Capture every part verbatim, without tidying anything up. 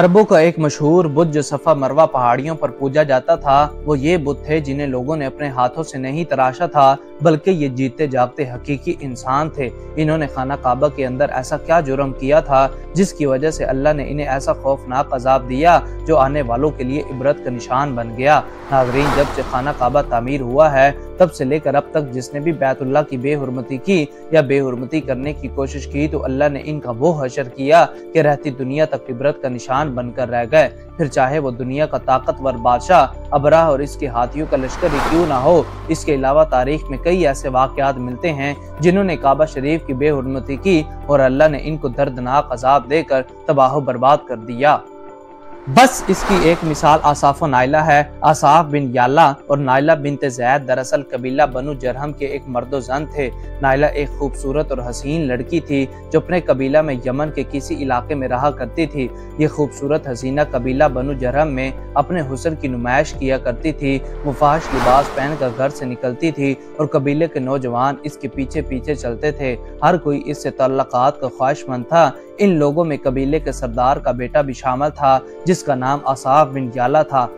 अरबों का एक मशहूर बुत जो सफा मरवा पहाड़ियों पर पूजा जाता था, वो ये बुत थे जिन्हें लोगों ने अपने हाथों से नहीं तराशा था, बल्कि ये जीते जागते हकीकी इंसान थे। इन्होंने खाना काबा के अंदर ऐसा क्या जुर्म किया था जिसकी वजह से अल्लाह ने इन्हें ऐसा खौफनाक अजाब दिया जो आने वालों के लिए इबरत का निशान बन गया। नाजरीन, जब से खाना काबा तामीर हुआ है तब से लेकर अब तक जिसने भी बैतुल्लाह की बेहुरमती की या बेहुरमती करने की कोशिश की तो अल्लाह ने इनका वो हशर किया कि रहती दुनिया तक इबरत का निशान बनकर रह गए। फिर चाहे वो दुनिया का ताकतवर बादशाह अबराह और इसके हाथियों का लश्कर ही क्यों ना हो। इसके अलावा तारीख में कई ऐसे वाकयात मिलते हैं जिन्होंने काबा शरीफ की बेहुरमती की और अल्लाह ने इनको दर्दनाक अजाब देकर तबाह बर्बाद कर दिया। बस इसकी एक मिसाल आसाफ और नाइला है। आसाफ बिन याला और नाइला बिनते ज़ैद दरअसल कबीला बनु जरहम के एक मर्दो जन थे। नाइला एक खूबसूरत और हसीन लड़की थी जो अपने कबीला में यमन के किसी इलाके में रहा करती थी। ये खूबसूरत हसीना कबीला बनु जरहम में अपने हुस्न की नुमाइश किया करती थी। मुफाहश लिबास पहनकर घर से निकलती थी और कबीले के नौजवान इसके पीछे पीछे चलते थे। हर कोई इससे तल्लुकात का ख्वाहिशमंद था। इन लोगों में कबीले के सरदार का बेटा भी शामिल था जिसका नाम आसाफ बिन याला था।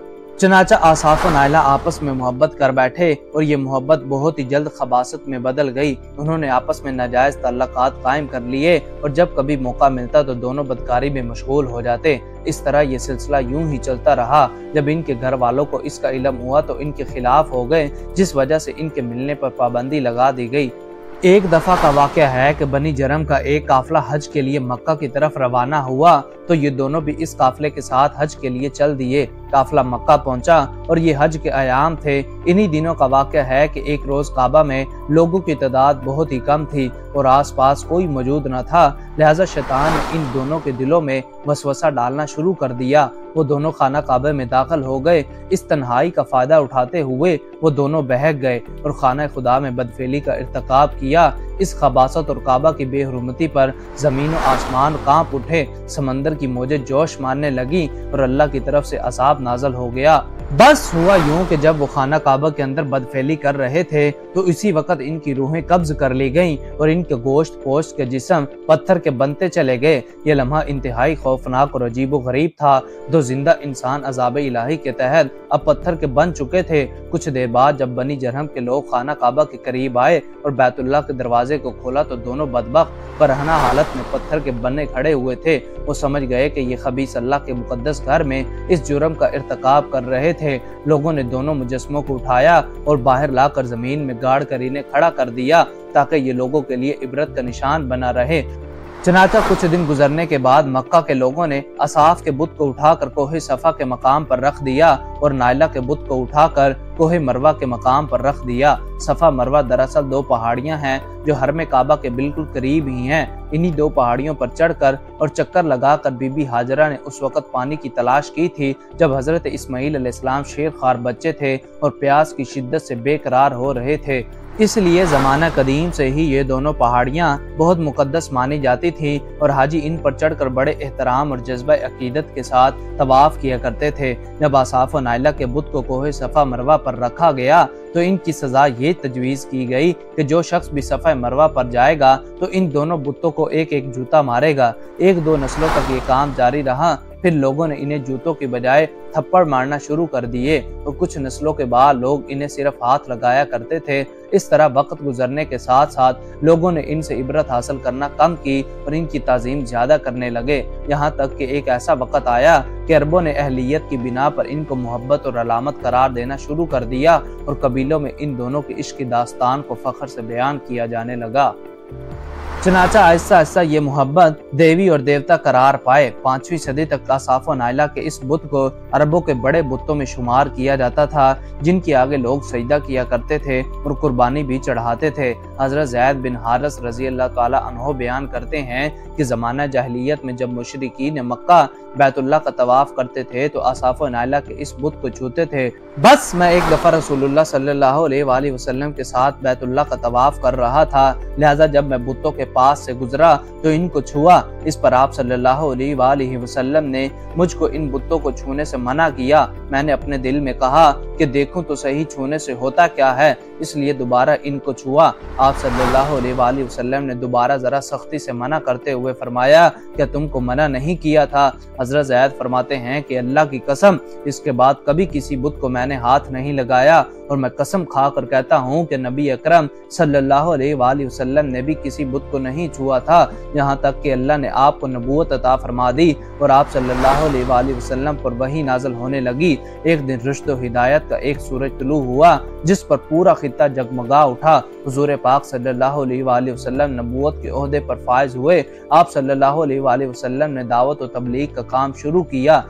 चनाचा आसाफ और नाइला आपस में मोहब्बत कर बैठे और ये मोहब्बत बहुत ही जल्द खबासत में बदल गई। उन्होंने आपस में नाजायज ताल्लुकात कायम कर लिए और जब कभी मौका मिलता तो दोनों बदकारी में मशगूल हो जाते। इस तरह ये सिलसिला यूं ही चलता रहा। जब इनके घर वालों को इसका इलम हुआ तो इनके खिलाफ हो गए, जिस वजह से इनके मिलने पर पाबंदी लगा दी गई। एक दफ़ा का वाक़या है कि बनी जरम का एक काफिला हज के लिए मक्का की तरफ रवाना हुआ तो ये दोनों भी इस काफिले के साथ हज के लिए चल दिए। काफिला मक्का पहुंचा और ये हज के आयाम थे। इन्हीं दिनों का वाक़या है कि एक रोज़ काबा में लोगों की तादाद बहुत ही कम थी और आसपास कोई मौजूद न था। लिहाजा शैतान ने इन दोनों के दिलों में वसवसा डालना शुरू कर दिया। वो दोनों खाना काबे में दाखिल हो गए। इस तन्हाई का फ़ायदा उठाते हुए वो दोनों बहक गए और खाना खुदा में बदफेली का इर्तिकाब किया। इस खबासत और काबा की बेहरमती पर ज़मीन और आसमान कांप उठे। समंदर की मौजें जोश मारने लगी और अल्लाह की तरफ से असाब नाजल हो गया। बस हुआ यूँ कि जब वो खाना काबा के अंदर बदफेली कर रहे थे तो इसी वक्त इनकी रूहें कब्ज कर ली गईं और इनके गोश्त पोश्त के जिस्म पत्थर के बनते चले गए। ये लम्हा इंतहाई खौफनाक और अजीब गरीब था। दो जिंदा इंसान अजाब इलाही के तहत अब पत्थर के बन चुके थे। कुछ देर बाद जब बनी जरहम के लोग खाना काबा के करीब आए और बैतुल्लाह के दरवाजे को खोला तो दोनों बदबख्त बरहना हालत में पत्थर के बने खड़े हुए थे। वो समझ गए कि ये खबीस अल्लाह के मुकद्दस घर में इस जुर्म का इर्तिकाब कर रहे थे। लोगों ने दोनों मुजस्मों को उठाया और बाहर लाकर जमीन में गाड़ कर इन्हें खड़ा कर दिया ताकि ये लोगों के लिए इबरत का निशान बना रहे। चनाचा कुछ दिन गुजरने के बाद मक्का के लोगों ने आसाफ के बुत को उठाकर कोहे सफा के मकाम पर रख दिया और नाइला के बुत को उठाकर कोहे मरवा के मकाम पर रख दिया। सफा मरवा दरअसल दो पहाड़ियां हैं जो हरमे काबा के बिल्कुल करीब ही हैं। इन्हीं दो पहाड़ियों पर चढ़कर और चक्कर लगाकर बीबी हाजरा ने उस वक़्त पानी की तलाश की थी जब हज़रत इस्माईल अलैहिस्सलाम शेर खार बच्चे थे और प्यास की शिद्दत से बेकरार हो रहे थे। इसलिए ज़माना कदीम से ही ये दोनों पहाड़ियाँ बहुत मुकद्दस मानी जाती थीं और हाजी इन पर चढ़कर बड़े एहतराम और जज्बा अकीदत के साथ तवाफ़ किया करते थे। जब आसाफ और नाइला के बुत को कोहे सफ़ा मरवा पर रखा गया तो इनकी सज़ा ये तजवीज़ की गई कि जो शख्स भी सफ़ा मरवा पर जाएगा तो इन दोनों बुतों को एक एक जूता मारेगा। एक दो नस्लों तक ये काम जारी रहा। फिर लोगों ने इन्हें जूतों के बजाय थप्पड़ मारना शुरू कर दिए और कुछ नस्लों के बाद लोग इन्हें सिर्फ हाथ लगाया करते थे। इस तरह वक्त गुजरने के साथ साथ लोगों ने इनसे इबरत हासिल करना कम की और इनकी ताज़ीम ज़्यादा करने लगे। यहाँ तक कि एक ऐसा वक्त आया कि अरबों ने अहलियत की बिना पर इनको मोहब्बत और अलामत करार देना शुरू कर दिया और कबीलों में इन दोनों के इश्क़ की दास्तान को फ़ख्र से बयान किया जाने लगा। चनाचा आहिस्ता आहिस्ता ये मोहब्बत देवी और देवता करार पाए। पाँचवीं सदी तक आसाफ और नाइला के इस बुत को अरबों के बड़े बुतों में शुमार किया जाता था जिनके आगे लोग सजदा किया करते थे और कुर्बानी भी चढ़ाते थे। हज़रत ज़ैद बिन हारिस रज़ी अल्लाह ताला अन्हो बयान करते हैं कि ज़माना जाहिलियत में जब मुशरिकीन मक्का बैतुल्लाह का तवाफ़ करते थे तो आसाफ और नाइला के इस बुत को छूते थे। बस मैं एक दफ़ा रसूलुल्लाह सल्लल्लाहु अलैहि वसल्लम के साथ बैतुल्लाह का तवाफ़ कर रहा था, लिहाजा जब मैं बुतों के पास से गुजरा तो इनको छुआ। इस पर आप सल्लल्लाहु अलैहि वसल्लम ने मुझको इन बुतों को छूने से मना किया। मैंने अपने दिल में कहा कि देखूं तो सही छूने से होता क्या है। इसलिए दोबारा इनको छुआ। आप सल्लल्लाहु अलैहि वसल्लम ने दोबारा ज़रा सख्ती से मना करते हुए फरमाया, क्या तुमको मना नहीं किया था? हज़रत ज़ैद फरमाते हैं कि अल्लाह की कसम, इसके बाद कभी किसी बुत को मैंने हाथ नहीं लगाया, और मैं कसम खा कर कहता हूँ कि नबी अकरम सल्लल्लाहु अलैहि वसल्लम ने भी किसी बुत को नहीं छुआ था, यहाँ तक कि अल्लाह ने आपको नबूवत अता फरमा दी और आप सल्लल्लाहु अलैहि वसल्लम पर वही नाज़िल होने लगी। एक दिन रुश्द व हिदायत का एक सूरज तुलू हुआ जिस पर पूरा खिता जगमगा उठा। हुजूर पाक सल्लल्लाहु अलैहि वसल्लम नबूवत के ओहदे पर फायज हुए। आप सल्लल्लाहु अलैहि वसल्लम ने दावत और तबलीग का काम शुरू किया।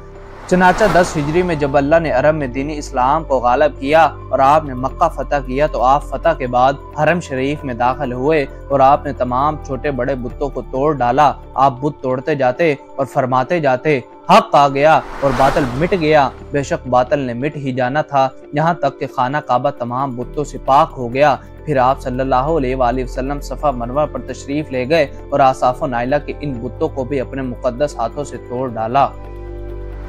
चनाचा दस हिजरी में जब अल्लाह ने अरब में दीनी इस्लाम को गालब किया और आपने मक्का फतह किया, तो आप फतह के बाद हरम शरीफ में दाखिल हुए और आपने तमाम छोटे बड़े बुतों को तोड़ डाला। आप बुत तोड़ते जाते और फरमाते जाते, हक आ गया और बातिल मिट गया, बेशक बातिल ने मिट ही जाना था, यहाँ तक कि खाना काबा तमाम बुतों से पाक हो गया। फिर आप सल्लल्लाहु अलैहि वसल्लम सफ़ा मरवा पर तशरीफ़ ले गए और आसाफ और नाइला के इन बुतों को भी अपने मुकद्दस हाथों से तोड़ डाला।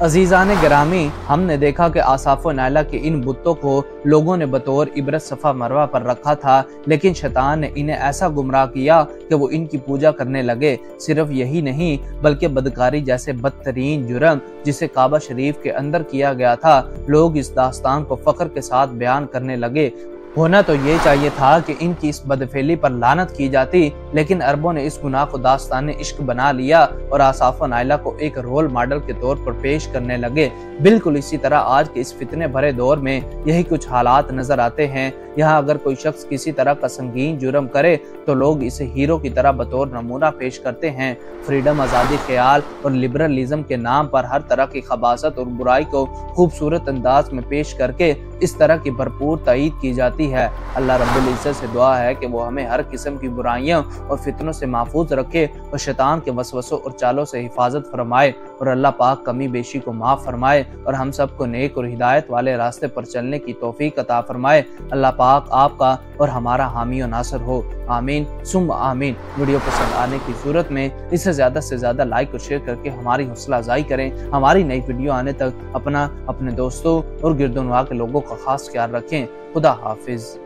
अजीज़ान गिरामी, हमने देखा कि आसाफ नाला के इन बुतों को लोगों ने बतौर इबरत सफ़ा मरवा पर रखा था, लेकिन शैतान ने इन्हें ऐसा गुमराह किया कि वो इनकी पूजा करने लगे। सिर्फ यही नहीं बल्कि बदकारी जैसे बदतरीन जुर्म जिसे काबा शरीफ के अंदर किया गया था, लोग इस दास्तान को फ़ख्र के साथ बयान करने लगे। होना तो ये चाहिए था कि इनकी इस बदफेली पर लानत की जाती, लेकिन अरबों ने इस गुनाह को दास्तान इश्क बना लिया और आसाफ और नाइला को एक रोल मॉडल के तौर पर पेश करने लगे। बिल्कुल इसी तरह आज के इस फितने भरे दौर में यही कुछ हालात नजर आते हैं। यहाँ अगर कोई शख्स किसी तरह का संगीन जुर्म करे तो लोग इसे हीरो की तरह बतौर नमूना पेश करते हैं। फ्रीडम, आज़ादी ख्याल और लिबरलिज्म के नाम पर हर तरह की खबासत और बुराई को खूबसूरत अंदाज में पेश करके इस तरह की भरपूर ताईद की जाती है। अल्लाह रब्बुल इज़्ज़त से दुआ है कि वो हमें हर किस्म की बुराइयों और फितनों से महफूज रखे और शैतान के वसवसों और चालों से हिफाजत फरमाए, और अल्लाह पाक कमी बेशी को माफ़ फरमाए और हम सबको नेक और हिदायत वाले रास्ते पर चलने की तौफीक अता फरमाए। अल्लाह पाक आपका और हमारा हामी और नासर हो। आमीन सुम आमीन। वीडियो पसंद आने की सूरत में इसे ज़्यादा से ज़्यादा लाइक और शेयर करके हमारी हौसला अफजाई करें। हमारी नई वीडियो आने तक अपना, अपने दोस्तों और गिरदोनवा के लोगों का खास ख्याल रखें। खुदा हाफिज़।